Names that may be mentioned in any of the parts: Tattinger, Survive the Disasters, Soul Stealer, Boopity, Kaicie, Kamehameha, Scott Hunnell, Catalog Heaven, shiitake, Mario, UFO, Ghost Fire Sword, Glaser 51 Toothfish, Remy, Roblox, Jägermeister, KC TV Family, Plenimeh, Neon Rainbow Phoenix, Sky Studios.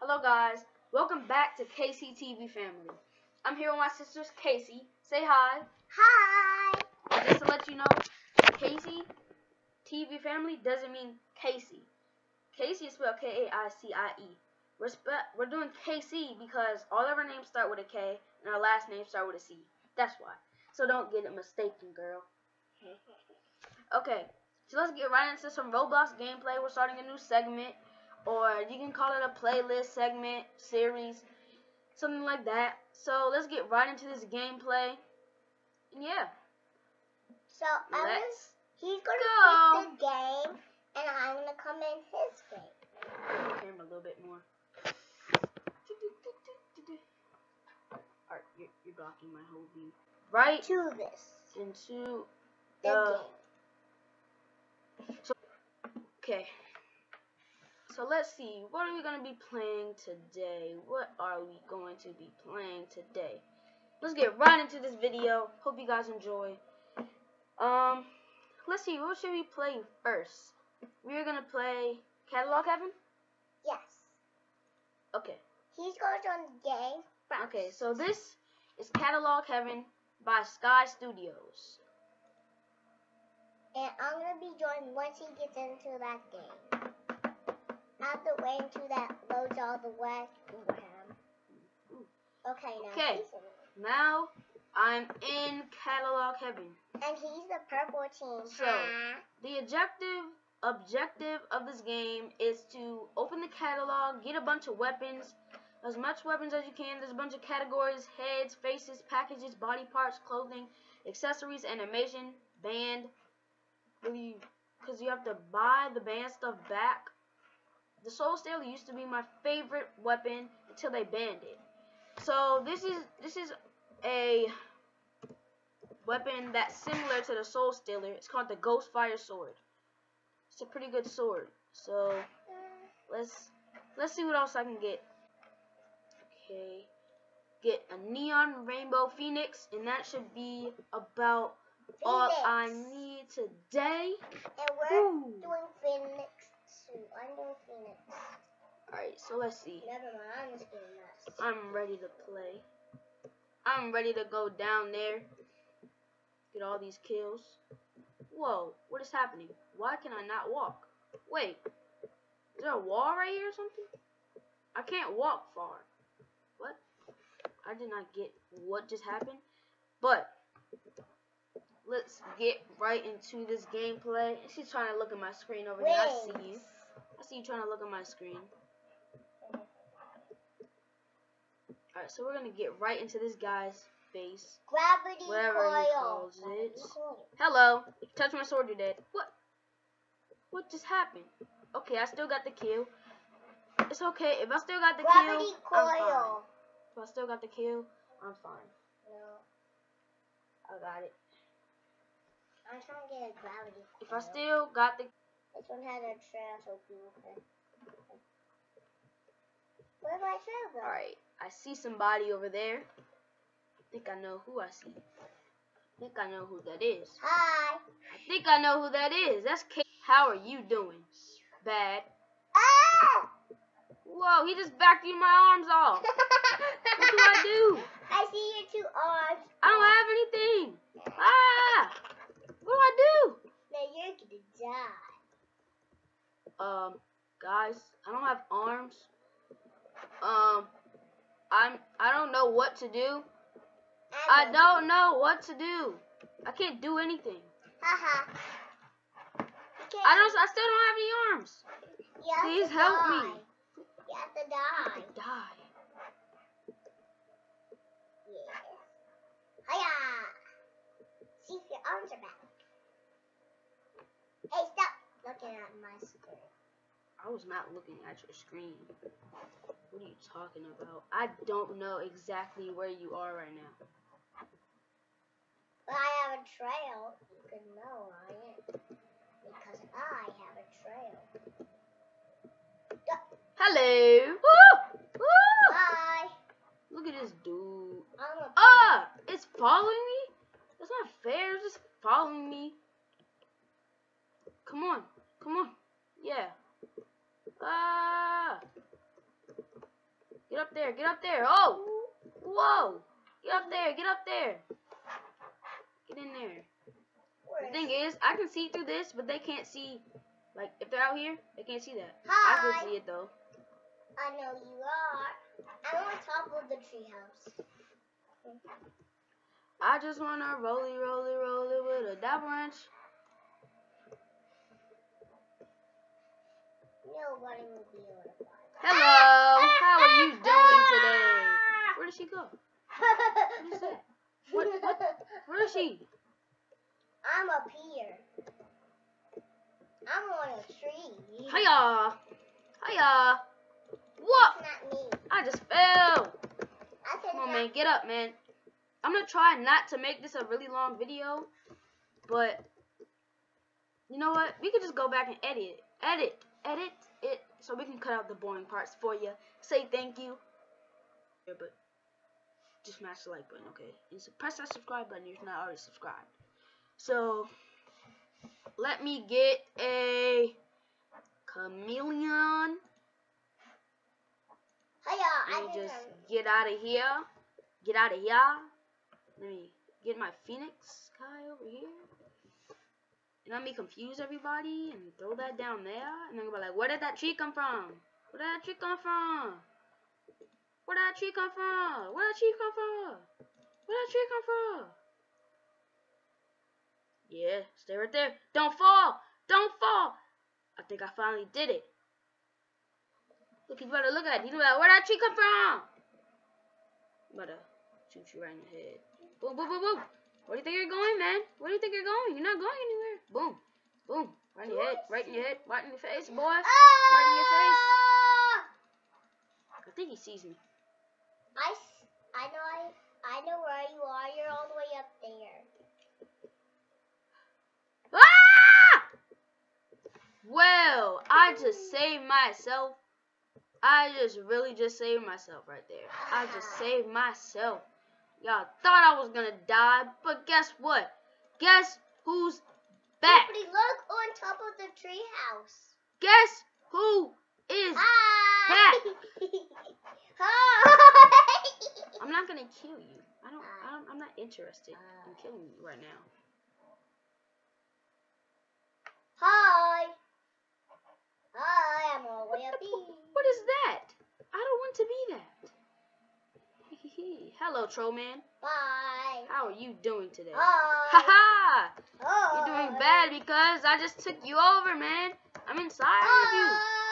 Hello guys, welcome back to KC TV Family. I'm here with my sisters Casey. Say hi. Hi. Just to let you know, KC TV Family doesn't mean Casey. Casey is spelled K-A-I-C-I-E. We're doing KC because all of our names start with a K and our last names start with a C. That's why. So don't get it mistaken, girl. Okay, so let's get right into some Roblox gameplay. We're starting a new segment, or you can call it a playlist, segment, series, something like that. So let's get right into this gameplay. And yeah. So he's gonna pick the game, and I'm gonna come in his game. Move the camera a little bit more. Alright, you're blocking my whole view. Right to this. Into the game. So, okay. So let's see, what are we going to be playing today? What are we going to be playing today? Let's get right into this video. Hope you guys enjoy. Let's see, what should we play first? We're going to play Catalog Heaven? Yes. Okay. He's going on the game first. Okay, so this is Catalog Heaven by Sky Studios. And I'm going to be joined once he gets into that game. Not the way into that loads all the way. Okay, now I'm in Catalog Heaven. And he's the purple team. So the objective of this game is to open the catalog, get a bunch of weapons, as much weapons as you can. There's a bunch of categories: heads, faces, packages, body parts, clothing, accessories, animation, band. Because you have to buy the band stuff back. The Soul Stealer used to be my favorite weapon until they banned it. So this is a weapon that's similar to the Soul Stealer. It's called the Ghost Fire Sword. It's a pretty good sword. So let's see what else I can get. Okay, get a Neon Rainbow Phoenix, and that should be about all I need today. And we're doing Phoenix. I'm doing Phoenix. Alright, so let's see. Never mind, I'm just doing this. I'm ready to play. I'm ready to go down there. Get all these kills. Whoa, what is happening? Why can I not walk? Wait, is there a wall right here or something? I can't walk far. What? I did not get what just happened. But let's get right into this gameplay. She's trying to look at my screen over here. I see you. I see you trying to look at my screen. Alright, so we're going to get right into this guy's face. Gravity coil. Hello. Touch my sword, you're dead. What? What just happened? Okay, I still got the kill. It's okay. If I still got the kill, I'm fine. If I still got the kill, I'm fine. No. I got it. I'm trying to get a gravity coil. If I still got the... This one has a trail so people can... Where's my trail go? Alright, I see somebody over there. I think I know who I see. I think I know who that is. Hi! I think I know who that is. That's Kate. How are you doing? Bad. Ah! Whoa, he just vacuumed my arms off. What do? I see your two arms. I don't have anything. Ah! What do I do? Now you're gonna die. Guys, I don't have arms. I don't know what to do. I don't know what to do. I can't do anything. Haha. I still don't have any arms. Please help me. You have to die. I have to die. Yeah. Hiya. See if your arms are back. Hey, stop looking at my screen. I was not looking at your screen. What are you talking about? I don't know exactly where you are right now. Well, I have a trail. You can know I am. Because I have a trail. Hello. Woo! Woo! Bye. Look at this dude. Ah! It's following me? That's not fair. It's just following me. Come on, come on, yeah. Ah, up there, get up there. Oh, whoa, get up there, get up there. Get in there. The thing is, I can see through this, but they can't see. Like, if they're out here, they can't see that. Hi. I can see it, though. I know you are. I'm on top of the treehouse. I just want to rolly, rolly, rolly with a dab wrench. Nobody will be able to find that. Hello. How are you doing today? Where did she go? What is that? What? Where is she? I'm up here. I'm on a tree. Hiya! Hiya! What? That's not me. I just fell. Come on, man. Get up, man. I'm going to try not to make this a really long video, but you know what? We can just go back and edit it. Edit it so we can cut out the boring parts for you. Say thank you. Yeah, but just smash the like button, okay? And so press that subscribe button if you're not already subscribed. So, let me get a chameleon. Let me just get out of here. Get out of here. Let me get my Phoenix guy over here. And let me confuse everybody and throw that down there. And then we'll be like, where did that tree come from? Where did that tree come from? Where did that tree come from? Where did that tree come from? Where did that tree come from? Yeah, stay right there. Don't fall. Don't fall. I think I finally did it. Look, you better look at it. You know that. Where'd that tree come from? I'm about to shoot you right in the head. Boom, boom, boom, boom. Where do you think you're going, man? Where do you think you're going? You're not going anywhere. Boom, boom. Right in your head. Right in your head. Right in your face, boy. Right in your face. I think he sees me. I know where you are. You're all the way up there. Well, I just saved myself. I just really just saved myself right there. I just saved myself. Y'all thought I was gonna die, but guess what? Guess who's back? Somebody look on top of the treehouse. Guess who is back? Hi. I'm not gonna kill you. I'm not interested in killing you right now. Hi. Hi, I'm all the way up here. What is that? I don't want to be that. Hello, troll man. Bye. How are you doing today? Hi. Haha. You're doing bad because I just took you over, man. I'm inside of you.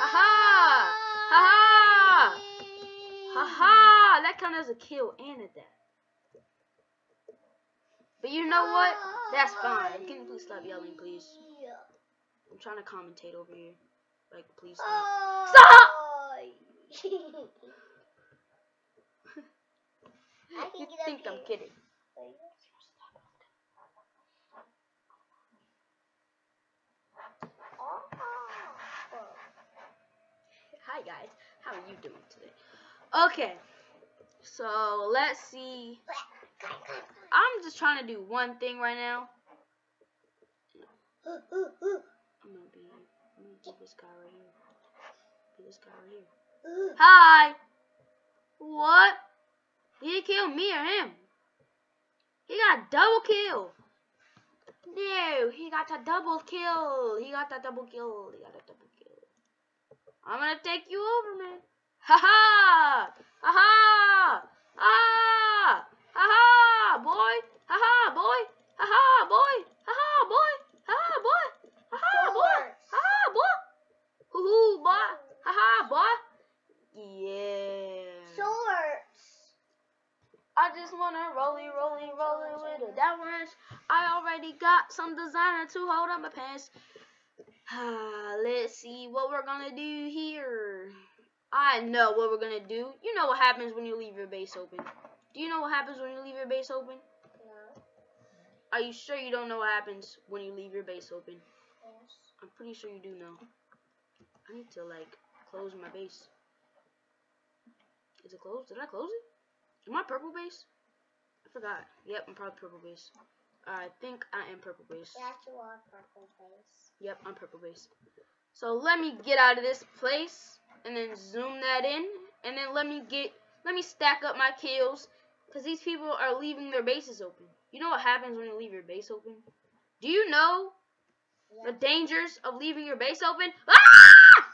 Haha. Haha. Haha. That counted as a kill and a death. But you know what? That's fine. Can you please stop yelling, please? I'm trying to commentate over here. Like, please stop. Stop! You think I'm kidding? Hi guys, how are you doing today? Okay, so let's see. I'm just trying to do one thing right now. I'm gonna get this guy right here. Get this guy right here. Hi! What? Did he kill me or him? He got a double kill! No, he got a double kill! He got a double kill! He got a double kill. I'm gonna take you over, man. Ha ha! Ha ha! Ah! Ha ha, boy! Ha ha, boy! Ha ha, boy! Ha ha, boy! Ha ha, boy! Ha-ha, boy! Ha-ha, boy! Hoo-hoo, boy! Ha-ha, boy! Yeah! Shorts! I just wanna rolly, rolly, rolly with a dab wrench. I already got some designer to hold up my pants. Let's see what we're gonna do here. I know what we're gonna do. You know what happens when you leave your base open. Do you know what happens when you leave your base open? No. Are you sure you don't know what happens when you leave your base open? I'm pretty sure you do know. I need to, like, close my base. Is it closed? Did I close it? Am I purple base? I forgot. Yep, I'm probably purple base. I think I am purple base. Yes, you are purple base. Yep, I'm purple base. So let me get out of this place and then zoom that in. And then let me get Let me stack up my kills, because these people are leaving their bases open. You know what happens when you leave your base open? Do you know the dangers of leaving your base open? Ah!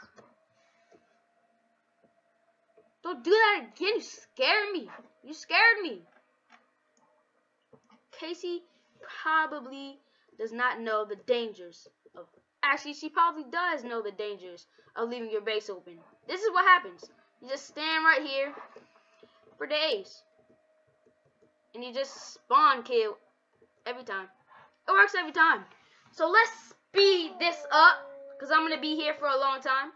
Don't do that again. You scared me. You scared me. KC probably does not know the dangers of... Actually, she probably does know the dangers of leaving your base open. This is what happens. You just stand right here for days. And you just spawn kill every time. It works every time. So let's speed this up, because I'm going to be here for a long time.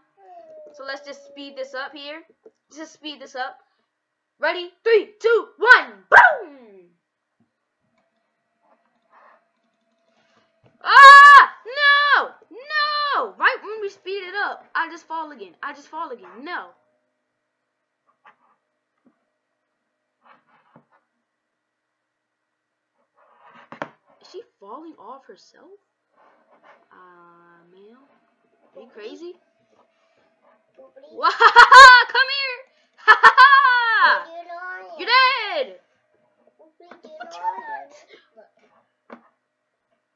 So let's just speed this up here. Just speed this up. Ready? 3, 2, 1. Boom! Ah! No! No! Right when we speed it up, I just fall again. I just fall again. No. Is she falling off herself? Ma'am? Are you crazy? Wow! Come here! Ha ha ha! You're dead!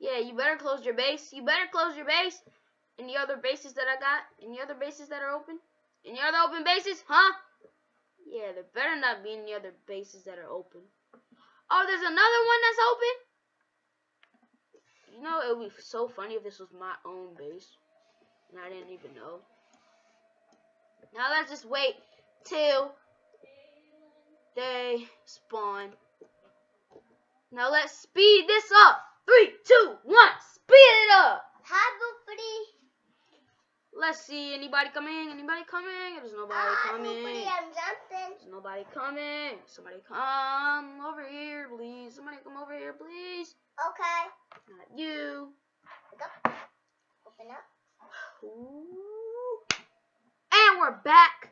Yeah, you better close your base. You better close your base. And the other bases that I got, and the other bases that are open, and the other open bases, huh? Yeah, there better not be any other bases that are open. Oh, there's another one that's open. You know, it would be so funny if this was my own base, and I didn't even know. Now let's just wait till they spawn. Now let's speed this up. 3, 2, 1, speed it up. Let's see, anybody coming? Anybody coming? There's nobody coming. There's nobody coming. Somebody come over here, please. Somebody come over here, please. Okay. Not you. Go. Open up. Ooh. And we're back.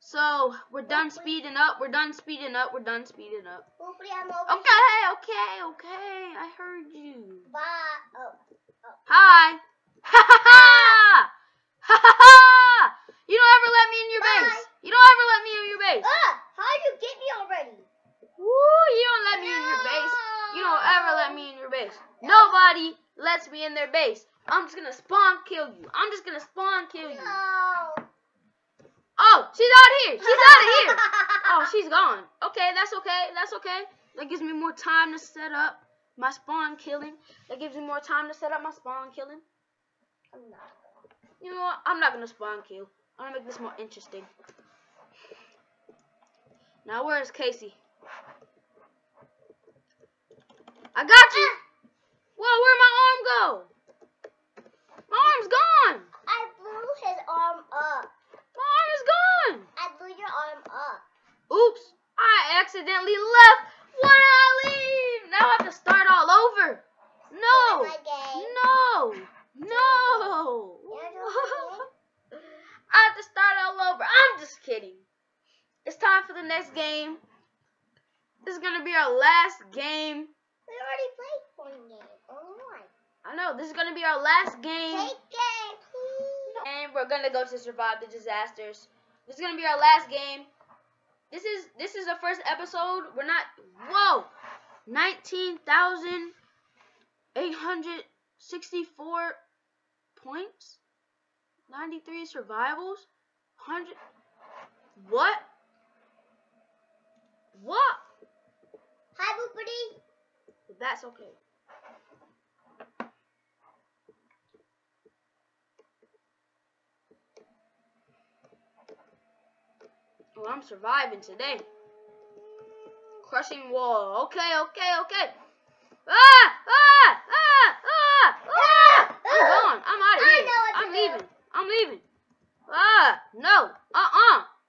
So we're done speeding up. We're done speeding up. We're done speeding up. Hopefully I'm over. Okay, okay, okay. I heard you. Bye. Oh, oh. Hi. Ha ha ha! Ha ha ha! You don't ever let me in your base. You don't ever let me in your base. How'd you get me already? Woo! You don't let me in your base. You don't ever let me in your base. Nobody lets me in their base. I'm just gonna spawn kill you. I'm just gonna spawn kill you. No. Oh, she's out here. She's out of here. Oh, she's gone. Okay, that's okay. That's okay. That gives me more time to set up my spawn killing. That gives me more time to set up my spawn killing. I'm not. You know what? I'm not gonna spawn kill. I'm gonna make this more interesting. Now, where is KC? I got you. Whoa, where'd my arm go? My arm's gone. I blew his arm up. My arm is gone! I blew your arm up. Oops! I accidentally left! Why did I leave? Now I have to start all over! No! No! No! I have to start all over. I'm just kidding. It's time for the next game. This is gonna be our last game. We already played one game. Only one. I know, this is gonna be our last game. And we're gonna go to Survive the Disasters. This is gonna be our last game. This is the first episode. We're not. Whoa, 19,864 points, 93 survivals, 100. What? What? Hi, boopity. That's okay. Well, I'm surviving today. Crushing wall. Okay, okay, okay. Ah! Ah! Ah! Ah! Ah! I'm gone. I'm out of here. I'm leaving. I'm leaving. Ah! No.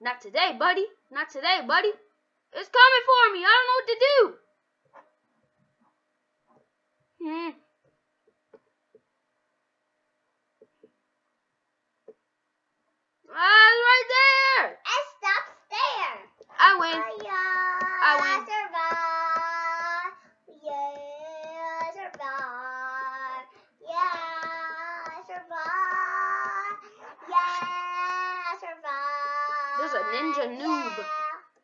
Not today, buddy. Not today, buddy. It's coming for me. I don't know what to do. Ah! It's right there. It stops there. I win. I win. Survive. Yeah, survive. Yeah, survive. Yeah, survive. There's a ninja noob.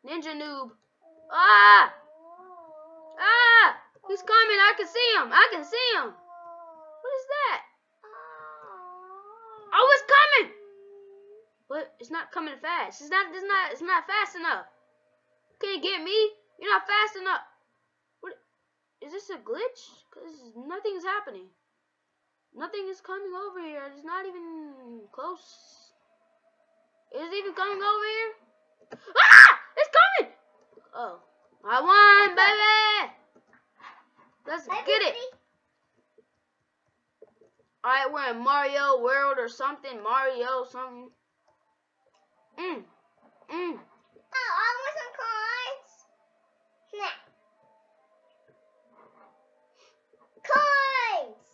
Ninja noob. Ah! Ah! He's coming. I can see him. I can see him. What is that? Oh, it's coming. What? It's not coming fast. It's not fast enough. Can't get me. You're not fast enough. What? Is this a glitch? Cause nothing's happening. Nothing is coming over here. It's not even close. Is it even coming over here? Ah! It's coming! Oh. I won, baby! Let's get it! Alright, we're in Mario World or something. Mario something. Mmm. Mmm. Oh, I want some cards. Nah. Cards!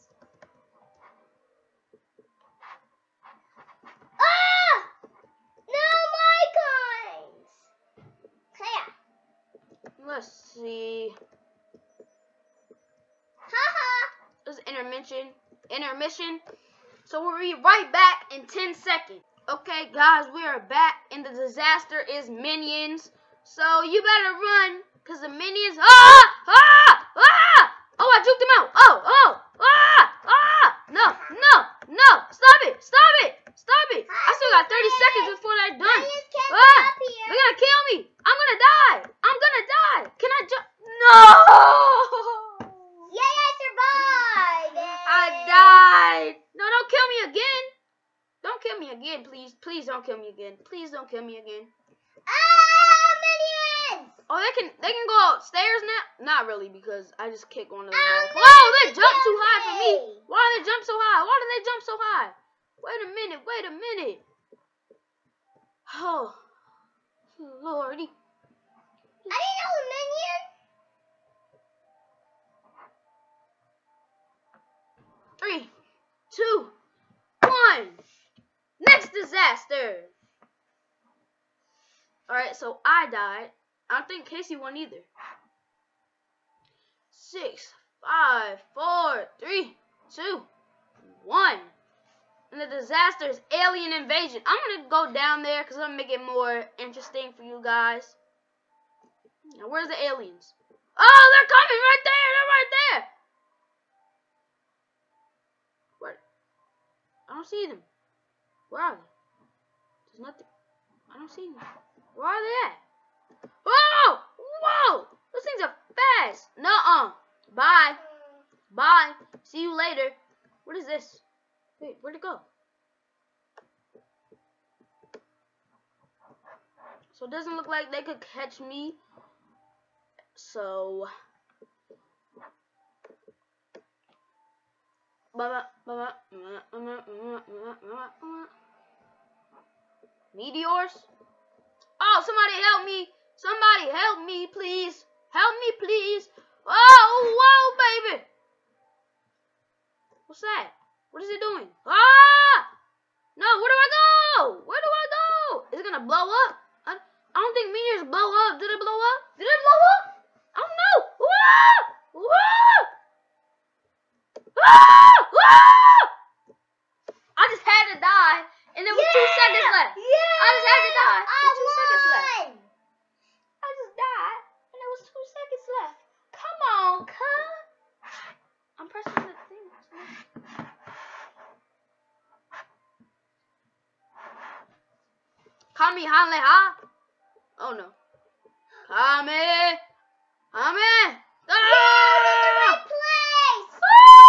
Ah! No, my cards! Clear. Let's see. Haha. This is intermission. Intermission. So we'll be right back in 10 seconds. Okay, guys, we are back, and the disaster is minions. So you better run, cause the minions. Ah! Ah! Ah! Oh, I juked him out. Oh! Oh! Ah! Ah! No! No! No! Stop it! Stop it! Stop it! I still got 30 seconds before they're done. Ah! They're gonna kill me. I'm gonna die. I'm gonna die. Can I jump? No! Yeah, I survived. I died. No, don't kill me again. Don't kill me again, please. Please don't kill me again. Please don't kill me again. Ah, minions! Oh, they can go upstairs now. Not really, because I just kicked one of them. Whoa, they jumped too high for me. Why do they jump so high? Why do they jump so high? Wait a minute. Wait a minute. Oh. Lordy. I didn't know a minion. Three, two, one. Next disaster. Alright, so I died. I don't think Casey won either. 6, 5, 4, 3, 2, 1. And the disaster is alien invasion. I'm gonna go down there because I'm gonna make it more interesting for you guys. Now, where's the aliens? Oh, they're coming right there! They're right there! Where? I don't see them. Where are they? There's nothing. I don't see them. Where are they at? Whoa! Whoa! Those things are fast! Nuh-uh. Bye. Bye. See you later. What is this? Wait, where'd it go? So it doesn't look like they could catch me. So. Meteors? Oh, somebody help me. Somebody help me, please. Help me, please. Oh, whoa, baby. What's that? What is it doing? Ah! No, where do I go? Where do I go? Is it gonna blow up? I don't think meteors blow up. Did it blow up? Did it blow up? I don't know. Whoa! Whoa! Whoa! Whoa! I just had to die, and there was 2 seconds left. Yeah! I just had to die. With 2 seconds left. I just died, and there was 2 seconds left. Come on, cuz. I'm pressing the thing. Kami Hanle Ha. Oh no. Kami! Kami! Ah! You're in the right place! Ah!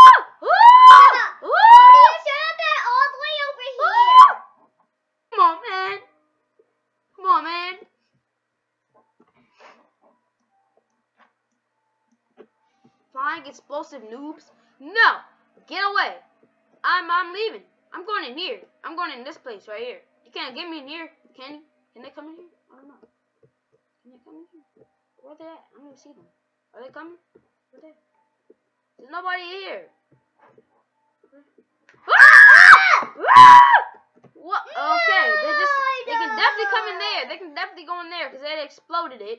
Ah! Ah! Ah! You should have been all the way over here! Come on, man! Come on, man! Flying explosive noobs? No! Get away! I'm leaving. I'm going in here. I'm going in this place right here. You can't get me in here, can you? Can they come in here? I don't know. Where are they at? I don't even see them. Are they coming? Where are they? There's nobody here. Ah! Ah! What? Okay, they can definitely come in there. They can definitely go in there because they exploded it.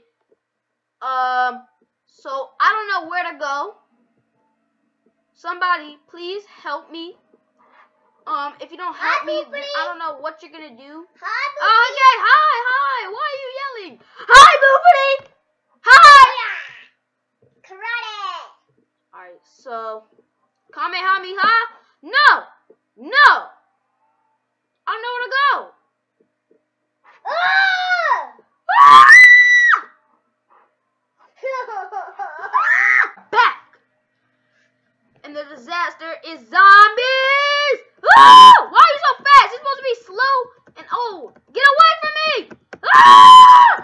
So I don't know where to go. Somebody, please help me. If you don't help me, then I don't know what you're gonna do. Hi, Boopity. Oh, okay, hi. Why are you yelling? Hi, Boopity. Hi. Yeah. Karate. All right, so Kamehameha. No. I don't know where to go. Back. And the disaster is zombies. Why are you so fast? You're supposed to be slow and old. Get away from me! Ah!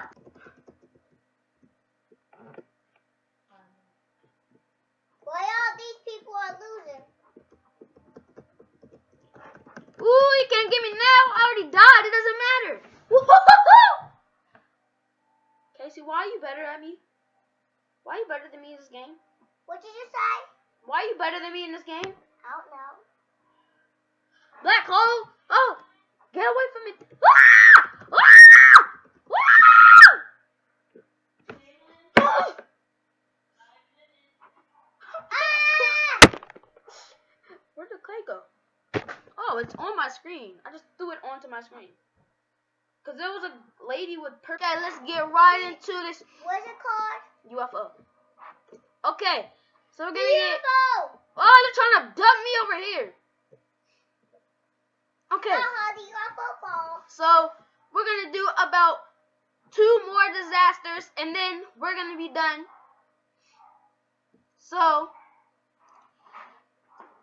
Why all these people are losing? Ooh, you can't get me now. I already died. It doesn't matter. Casey, why are you better at me? Why are you better than me in this game? What did you say? Why are you better than me in this game? I don't know. Black hole! Oh! Get away from me! Ah! Ah! Ah! Ah! Ah! Where'd the clay go? Oh, it's on my screen. I just threw it onto my screen. Because there was a lady with purple. Okay, let's get right into this. What's it called? UFO. Okay, so we're gonna get... UFO! Oh, they're trying to dump me over here. Okay. The UFO ball. So, we're gonna do about 2 more disasters, and then we're gonna be done. So,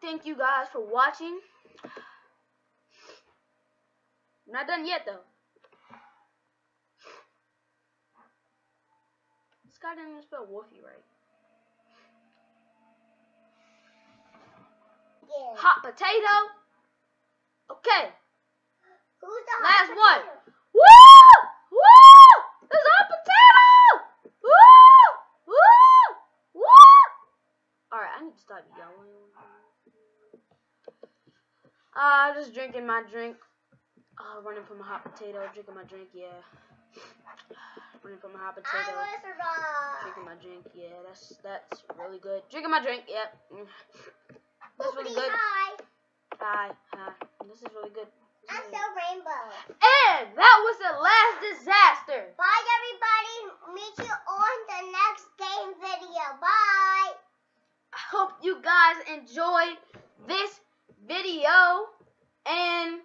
thank you guys for watching. Not done yet, though. This guy didn't even spell Wolfie right. Yeah. Hot potato. Okay. Who's the hot potato? Last one. Woo! Woo! There's a hot potato! Woo! Woo! Woo! Alright, I need to stop yelling. Just drinking my drink. Running from a hot potato. Drinking my drink, yeah. Running from a hot potato. I want to survive. Drinking my drink, yeah. That's really good. Drinking my drink, yep. Yeah. That's really good. Hi. This is really good. I'm so rainbow. And that was the last disaster. Bye, everybody. Meet you on the next game video. Bye. I hope you guys enjoyed this video. And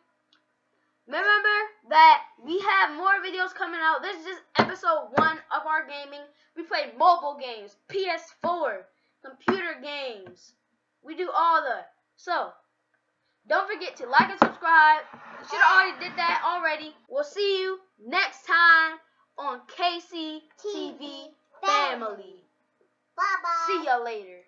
remember that we have more videos coming out. This is just episode 1 of our gaming. We play mobile games, PS4, computer games. We do all that. So, don't forget to like and subscribe. You should have already did that already. We'll see you next time on KC TV Family. Bye-bye. See y'all later.